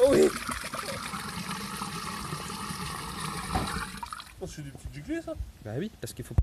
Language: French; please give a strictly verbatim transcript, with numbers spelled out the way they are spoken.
oui. Oh, c'est des petites giclées ça. Bah oui, parce qu'il faut...